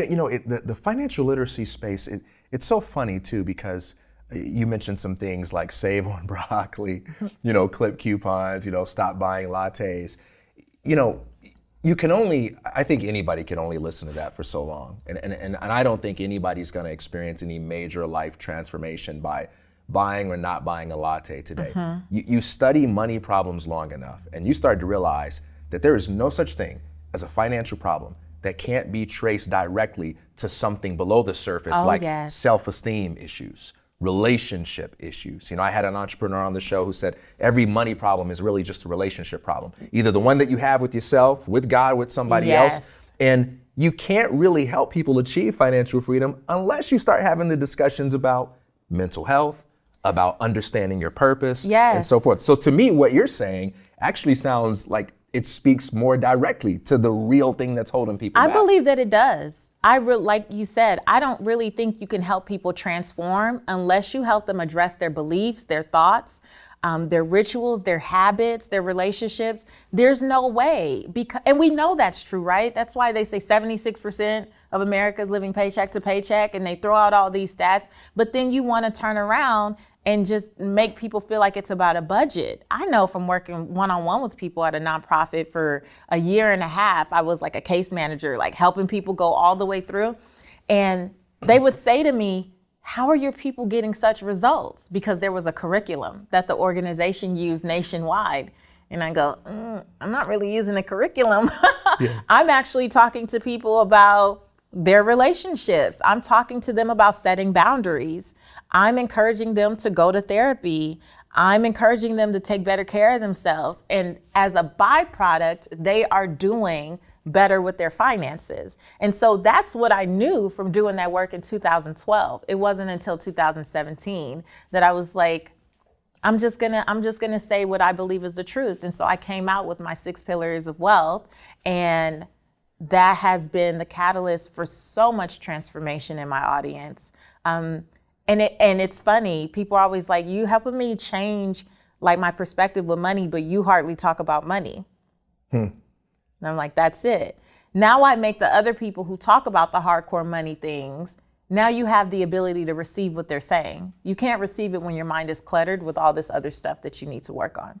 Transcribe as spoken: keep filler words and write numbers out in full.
You know, it, the, the financial literacy space, it, it's so funny too, because you mentioned some things like save on broccoli, you know, clip coupons, you know, stop buying lattes. You know, you can only, I think anybody can only listen to that for so long. And, and, and, and I don't think anybody's going to experience any major life transformation by buying or not buying a latte today. Uh-huh. You, you study money problems long enough and you start to realize that there is no such thing as a financial problem that can't be traced directly to something below the surface, oh, like yes. self-esteem issues, relationship issues. You know, I had an entrepreneur on the show who said every money problem is really just a relationship problem, either the one that you have with yourself, with God, with somebody yes. else. And you can't really help people achieve financial freedom unless you start having the discussions about mental health, about understanding your purpose, yes. and so forth. So to me, what you're saying actually sounds like it speaks more directly to the real thing that's holding people I back. I believe that it does. I re like you said, I don't really think you can help people transform unless you help them address their beliefs, their thoughts, um, their rituals, their habits, their relationships. There's no way, because, and we know that's true, right? That's why they say seventy-six percent of America is living paycheck to paycheck, and they throw out all these stats, but then you wanna turn around and just make people feel like it's about a budget. I know from working one-on-one with people at a nonprofit for a year and a half, I was like a case manager, like helping people go all the way through. And they would say to me, how are your people getting such results? Because there was a curriculum that the organization used nationwide. And I go, mm, I'm not really using a curriculum. Yeah. I'm actually talking to people about their relationships. I'm talking to them about setting boundaries. I'm encouraging them to go to therapy. I'm encouraging them to take better care of themselves. And as a byproduct, they are doing better with their finances. And so that's what I knew from doing that work in two thousand twelve. It wasn't until two thousand seventeen that I was like, I'm just gonna, I'm just gonna say what I believe is the truth. And so I came out with my six pillars of wealth, and that has been the catalyst for so much transformation in my audience. Um, and, it, and it's funny, people are always like, you helping me change like my perspective with money, but you hardly talk about money. Hmm. And I'm like, that's it. Now I make the other people who talk about the hardcore money things, now you have the ability to receive what they're saying. You can't receive it when your mind is cluttered with all this other stuff that you need to work on.